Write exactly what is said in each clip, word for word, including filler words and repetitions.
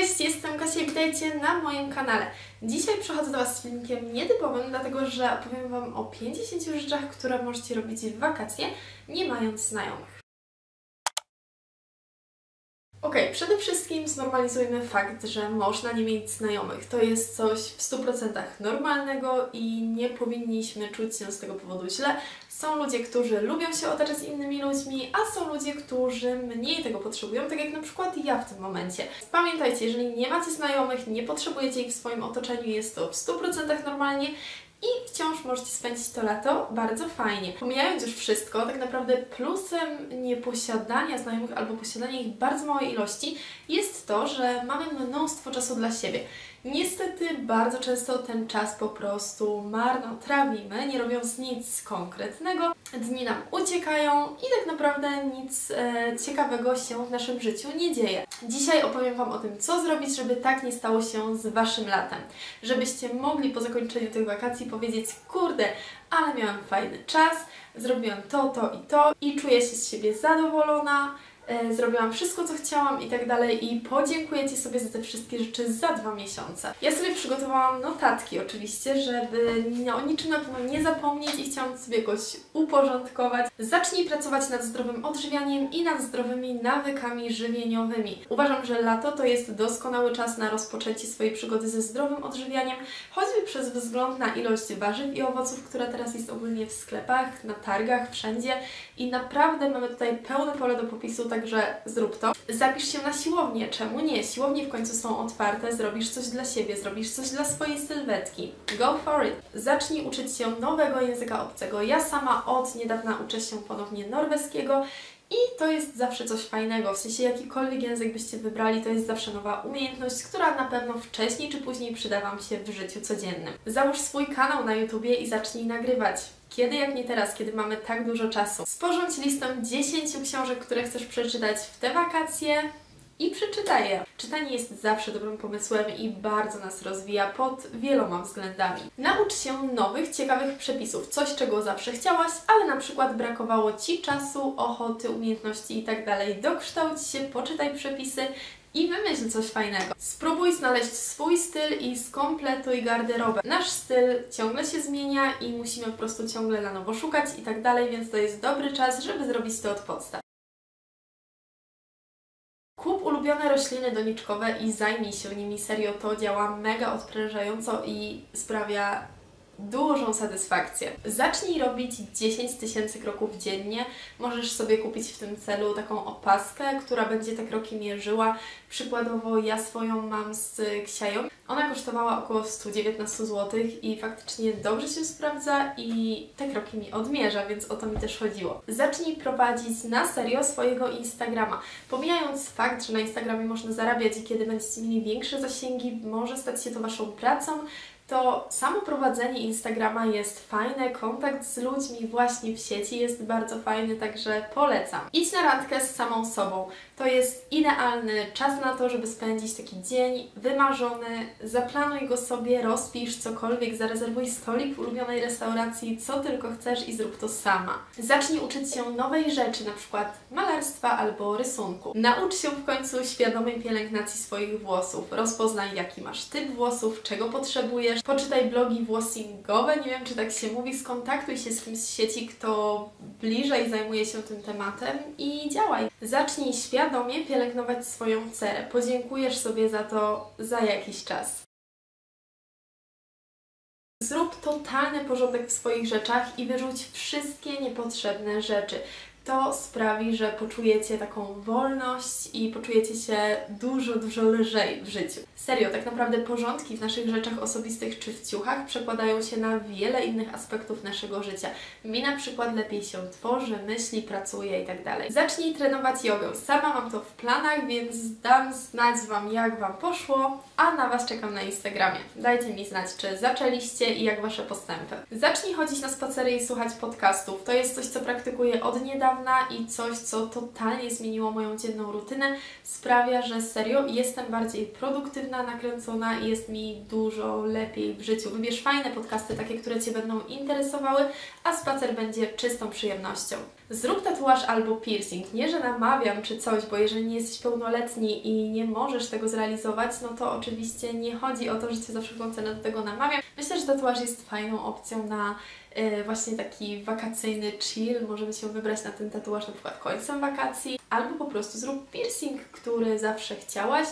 Cześć, jestem Kasia i witajcie na moim kanale. Dzisiaj przychodzę do Was z filmikiem nietypowym, dlatego że opowiem Wam o pięćdziesięciu rzeczach, które możecie robić w wakacje, nie mając znajomych. Ok, przede wszystkim znormalizujmy fakt, że można nie mieć znajomych. To jest coś w stu procentach normalnego i nie powinniśmy czuć się z tego powodu źle. Są ludzie, którzy lubią się otaczać innymi ludźmi, a są ludzie, którzy mniej tego potrzebują, tak jak na przykład ja w tym momencie. Pamiętajcie, jeżeli nie macie znajomych, nie potrzebujecie ich w swoim otoczeniu, jest to w stu procentach normalnie. I wciąż możecie spędzić to lato bardzo fajnie. Pomijając już wszystko, tak naprawdę plusem nieposiadania znajomych albo posiadania ich bardzo małej ilości jest to, że mamy mnóstwo czasu dla siebie. Niestety bardzo często ten czas po prostu marnotrawimy, nie robiąc nic konkretnego. Dni nam uciekają i tak naprawdę nic e, ciekawego się w naszym życiu nie dzieje. Dzisiaj opowiem Wam o tym, co zrobić, żeby tak nie stało się z Waszym latem. Żebyście mogli po zakończeniu tych wakacji powiedzieć: kurde, ale miałam fajny czas, zrobiłam to, to i to i czuję się z siebie zadowolona, zrobiłam wszystko, co chciałam i tak dalej, i podziękujecie sobie za te wszystkie rzeczy za dwa miesiące. Ja sobie przygotowałam notatki oczywiście, żeby o niczym na pewno nie zapomnieć i chciałam sobie jakoś uporządkować. Zacznij pracować nad zdrowym odżywianiem i nad zdrowymi nawykami żywieniowymi. Uważam, że lato to jest doskonały czas na rozpoczęcie swojej przygody ze zdrowym odżywianiem, choćby przez wzgląd na ilość warzyw i owoców, która teraz jest ogólnie w sklepach, na targach, wszędzie, i naprawdę mamy tutaj pełne pole do popisu, także zrób to. Zapisz się na siłownię, czemu nie? Siłownie w końcu są otwarte, zrobisz coś dla siebie, zrobisz coś dla swojej sylwetki. Go for it! Zacznij uczyć się nowego języka obcego. Ja sama od niedawna uczę się ponownie norweskiego i to jest zawsze coś fajnego, w sensie jakikolwiek język byście wybrali, to jest zawsze nowa umiejętność, która na pewno wcześniej czy później przyda Wam się w życiu codziennym. Załóż swój kanał na YouTubie i zacznij nagrywać. Kiedy jak nie teraz, kiedy mamy tak dużo czasu? Sporządź listę dziesięciu książek, które chcesz przeczytać w te wakacje i przeczytaj je. Czytanie jest zawsze dobrym pomysłem i bardzo nas rozwija pod wieloma względami. Naucz się nowych, ciekawych przepisów, coś, czego zawsze chciałaś, ale na przykład brakowało Ci czasu, ochoty, umiejętności itd. Dokształć się, poczytaj przepisy i wymyśl coś fajnego. Spróbuj znaleźć swój styl i skompletuj garderobę. Nasz styl ciągle się zmienia i musimy po prostu ciągle na nowo szukać i tak dalej, więc to jest dobry czas, żeby zrobić to od podstaw. Kup ulubione rośliny doniczkowe i zajmij się nimi, serio, to działa mega odprężająco i sprawia dużą satysfakcję. Zacznij robić dziesięć tysięcy kroków dziennie. Możesz sobie kupić w tym celu taką opaskę, która będzie te kroki mierzyła. Przykładowo ja swoją mam z Książą. Ona kosztowała około sto dziewiętnaście złotych i faktycznie dobrze się sprawdza i te kroki mi odmierza, więc o to mi też chodziło. Zacznij prowadzić na serio swojego Instagrama. Pomijając fakt, że na Instagramie można zarabiać i kiedy będziecie mieli większe zasięgi, może stać się to Waszą pracą, to samo prowadzenie Instagrama jest fajne, kontakt z ludźmi właśnie w sieci jest bardzo fajny, także polecam. Idź na randkę z samą sobą. To jest idealny czas na to, żeby spędzić taki dzień wymarzony. Zaplanuj go sobie, rozpisz cokolwiek, zarezerwuj stolik w ulubionej restauracji, co tylko chcesz i zrób to sama. Zacznij uczyć się nowej rzeczy, na przykład malarstwa albo rysunku. Naucz się w końcu świadomej pielęgnacji swoich włosów. Rozpoznaj, jaki masz typ włosów, czego potrzebujesz. Poczytaj blogi włosingowe, nie wiem, czy tak się mówi, skontaktuj się z kimś z sieci, kto bliżej zajmuje się tym tematem i działaj. Zacznij świadomie pielęgnować swoją cerę. Podziękujesz sobie za to za jakiś czas. Zrób totalny porządek w swoich rzeczach i wyrzuć wszystkie niepotrzebne rzeczy. To sprawi, że poczujecie taką wolność i poczujecie się dużo, dużo lżej w życiu. Serio, tak naprawdę porządki w naszych rzeczach osobistych czy w ciuchach przekładają się na wiele innych aspektów naszego życia. Mi na przykład lepiej się tworzy, myśli, pracuje i tak dalej. Zacznij trenować jogę. Sama mam to w planach, więc dam znać Wam, jak Wam poszło, a na Was czekam na Instagramie. Dajcie mi znać, czy zaczęliście i jak Wasze postępy. Zacznij chodzić na spacery i słuchać podcastów. To jest coś, co praktykuję od niedawna niedawna i coś, co totalnie zmieniło moją dzienną rutynę, sprawia, że serio jestem bardziej produktywna, nakręcona i jest mi dużo lepiej w życiu. Wybierz fajne podcasty, takie, które Cię będą interesowały, a spacer będzie czystą przyjemnością. Zrób tatuaż albo piercing. Nie, że namawiam czy coś, bo jeżeli nie jesteś pełnoletni i nie możesz tego zrealizować, no to oczywiście nie chodzi o to, że Cię za wszelką cenę do tego namawiam. Myślę, że tatuaż jest fajną opcją na yy, właśnie taki wakacyjny chill. Możemy się wybrać na ten tatuaż na przykład końcem wakacji, albo po prostu zrób piercing, który zawsze chciałaś.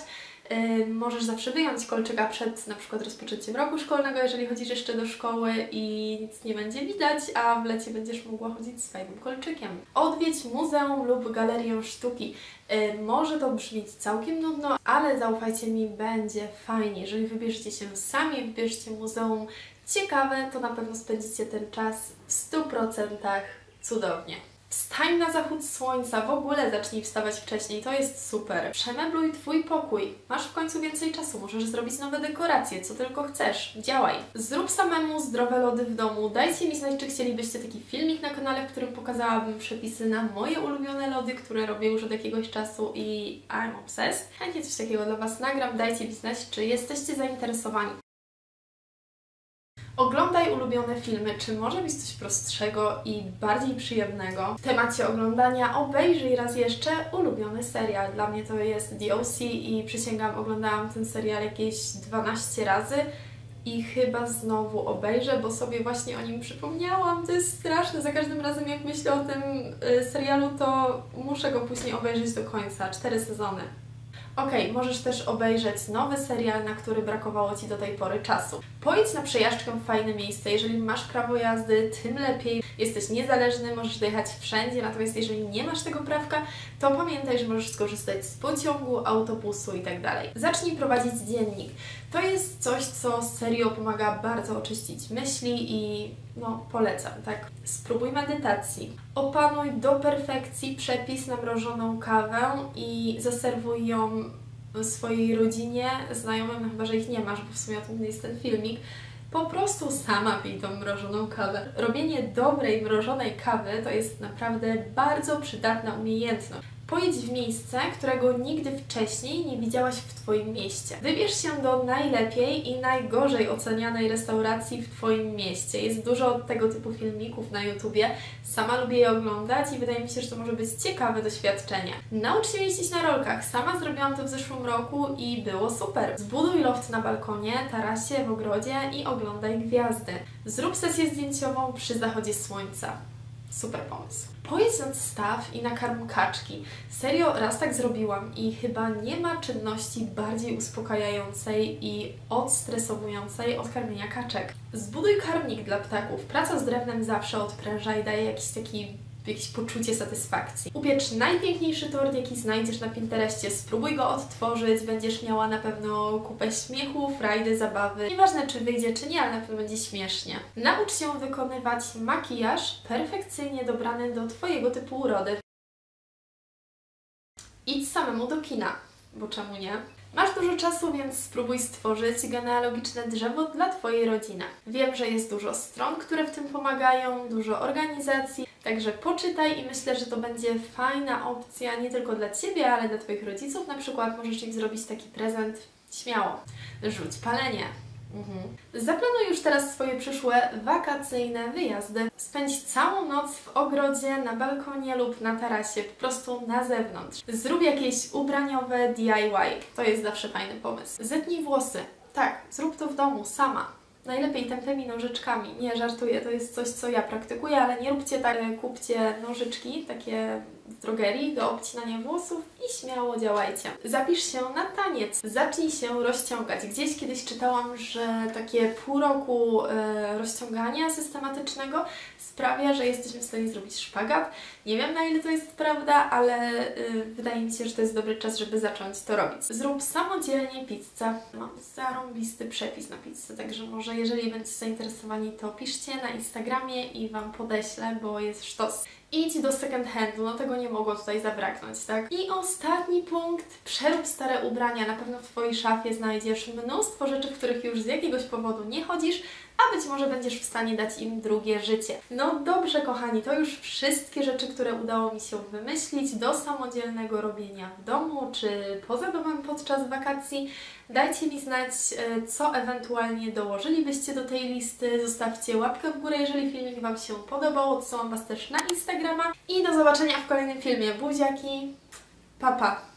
Yy, możesz zawsze wyjąć kolczyka przed na przykład rozpoczęciem roku szkolnego, jeżeli chodzisz jeszcze do szkoły i nic nie będzie widać, a w lecie będziesz mogła chodzić z fajnym kolczykiem. Odwiedź muzeum lub galerię sztuki. Yy, może to brzmieć całkiem nudno, ale zaufajcie mi, będzie fajnie. Jeżeli wybierzecie się sami, wybierzcie muzeum ciekawe, to na pewno spędzicie ten czas w stu procentach cudownie. Wstań na zachód słońca, w ogóle zacznij wstawać wcześniej, to jest super. Przemebluj Twój pokój, masz w końcu więcej czasu, możesz zrobić nowe dekoracje, co tylko chcesz, działaj. Zrób samemu zdrowe lody w domu, dajcie mi znać, czy chcielibyście taki filmik na kanale, w którym pokazałabym przepisy na moje ulubione lody, które robię już od jakiegoś czasu i I'm obsessed. Chętnie coś takiego dla Was nagram, dajcie mi znać, czy jesteście zainteresowani. Oglądaj ulubione filmy. Czy może być coś prostszego i bardziej przyjemnego? W temacie oglądania obejrzyj raz jeszcze ulubiony serial. Dla mnie to jest D O C i przysięgam, oglądałam ten serial jakieś dwanaście razy i chyba znowu obejrzę, bo sobie właśnie o nim przypomniałam. To jest straszne. Za każdym razem, jak myślę o tym serialu, to muszę go później obejrzeć do końca. Cztery sezony. Ok, możesz też obejrzeć nowy serial, na który brakowało Ci do tej pory czasu. Pojedź na przejażdżkę w fajne miejsce. Jeżeli masz prawo jazdy, tym lepiej. Jesteś niezależny, możesz dojechać wszędzie, natomiast jeżeli nie masz tego prawka, to pamiętaj, że możesz skorzystać z pociągu, autobusu itd. Zacznij prowadzić dziennik. To jest coś, co serio pomaga bardzo oczyścić myśli i no polecam, tak? Spróbuj medytacji. Opanuj do perfekcji przepis na mrożoną kawę i zaserwuj ją swojej rodzinie, znajomym, chyba że ich nie masz, bo w sumie o tym jest ten filmik. Po prostu sama pij tą mrożoną kawę. Robienie dobrej, mrożonej kawy to jest naprawdę bardzo przydatna umiejętność. Pojedź w miejsce, którego nigdy wcześniej nie widziałaś w Twoim mieście. Wybierz się do najlepiej i najgorzej ocenianej restauracji w Twoim mieście. Jest dużo tego typu filmików na YouTubie. Sama lubię je oglądać i wydaje mi się, że to może być ciekawe doświadczenie. Naucz się jeździć na rolkach. Sama zrobiłam to w zeszłym roku i było super. Zbuduj loft na balkonie, tarasie, w ogrodzie i oglądaj gwiazdy. Zrób sesję zdjęciową przy zachodzie słońca. Super pomysł. Pojedź nad staw i nakarm kaczki. Serio, raz tak zrobiłam i chyba nie ma czynności bardziej uspokajającej i odstresowującej od karmienia kaczek. Zbuduj karmnik dla ptaków. Praca z drewnem zawsze odpręża i daje jakiś taki jakieś poczucie satysfakcji. Upiecz najpiękniejszy tort, jaki znajdziesz na Pinterestie. Spróbuj go odtworzyć, będziesz miała na pewno kupę śmiechu, frajdy, zabawy. Nieważne, czy wyjdzie, czy nie, ale na pewno będzie śmiesznie. Naucz się wykonywać makijaż perfekcyjnie dobrany do Twojego typu urody. Idź samemu do kina, bo czemu nie? Masz dużo czasu, więc spróbuj stworzyć genealogiczne drzewo dla Twojej rodziny. Wiem, że jest dużo stron, które w tym pomagają, dużo organizacji, także poczytaj i myślę, że to będzie fajna opcja nie tylko dla Ciebie, ale dla Twoich rodziców. Na przykład możesz im zrobić taki prezent śmiało. Rzuć palenie. Mhm. Zaplanuj już teraz swoje przyszłe wakacyjne wyjazdy. Spędź całą noc w ogrodzie, na balkonie lub na tarasie, po prostu na zewnątrz. Zrób jakieś ubraniowe D I Y, to jest zawsze fajny pomysł. Zetnij włosy, tak, zrób to w domu, sama. Najlepiej tępymi nożyczkami. Nie, żartuję, to jest coś, co ja praktykuję, ale nie róbcie tak, kupcie nożyczki, takie w drogerii do obcinania włosów i śmiało działajcie. Zapisz się na taniec, zacznij się rozciągać. Gdzieś kiedyś czytałam, że takie pół roku e, rozciągania systematycznego sprawia, że jesteśmy w stanie zrobić szpagat. Nie wiem, na ile to jest prawda, ale e, wydaje mi się, że to jest dobry czas, żeby zacząć to robić. Zrób samodzielnie pizzę. Mam zarąbisty przepis na pizzę, także może jeżeli będziecie zainteresowani, to piszcie na Instagramie i Wam podeślę, bo jest sztos. idź do second handu, no tego nie mogło tutaj zabraknąć, tak? I ostatni punkt, przerób stare ubrania, na pewno w Twojej szafie znajdziesz mnóstwo rzeczy, w których już z jakiegoś powodu nie chodzisz, a być może będziesz w stanie dać im drugie życie. No dobrze, kochani, to już wszystkie rzeczy, które udało mi się wymyślić do samodzielnego robienia w domu czy poza domem podczas wakacji. Dajcie mi znać, co ewentualnie dołożylibyście do tej listy. Zostawcie łapkę w górę, jeżeli filmik Wam się podobał. Odsyłam Was też na Instagrama. I do zobaczenia w kolejnym filmie. Buziaki, pa pa!